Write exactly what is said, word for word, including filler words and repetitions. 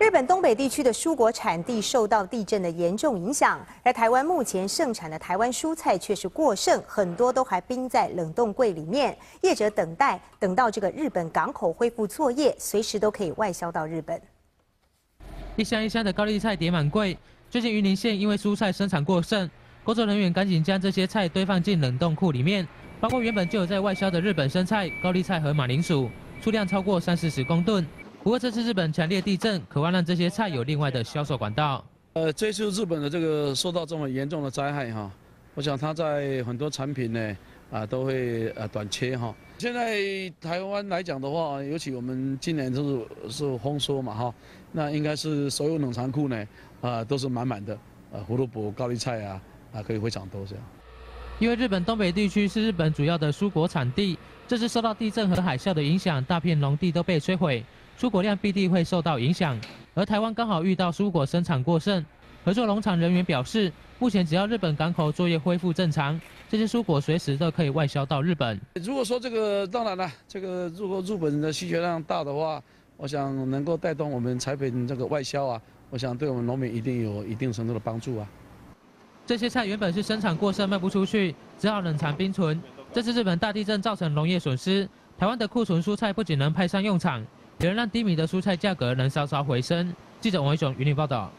日本东北地区的蔬果产地受到地震的严重影响，而台湾目前盛产的台湾蔬菜却是过剩，很多都还冰在冷冻柜里面，业者等待等到这个日本港口恢复作业，随时都可以外销到日本。一箱一箱的高丽菜叠满柜，最近云林县因为蔬菜生产过剩，工作人员赶紧将这些菜堆放进冷冻库里面，包括原本就有在外销的日本生菜、高丽菜和马铃薯，数量超过三四十公吨。 不过这次日本强烈地震，渴望让这些菜有另外的销售管道。呃，这次日本的这个受到这么严重的灾害哈，我想它在很多产品呢啊都会呃短缺哈。现在台湾来讲的话，尤其我们今年就是是丰收嘛哈，那应该是所有冷藏库呢啊都是满满的，呃、啊、胡萝卜、高丽菜啊啊可以非常多这样。因为日本东北地区是日本主要的蔬果产地，这次受到地震和海啸的影响，大片农地都被摧毁。 蔬果量必定会受到影响，而台湾刚好遇到蔬果生产过剩。合作农场人员表示，目前只要日本港口作业恢复正常，这些蔬果随时都可以外销到日本。如果说这个，当然了，这个如果日本的需求量大的话，我想能够带动我们产品这个外销啊，我想对我们农民一定有一定程度的帮助啊。这些菜原本是生产过剩卖不出去，只好冷藏冰存。这次日本大地震造成农业损失，台湾的库存蔬菜不仅能派上用场。 也能让低迷的蔬菜价格能稍稍回升。记者王维雄，云林报道。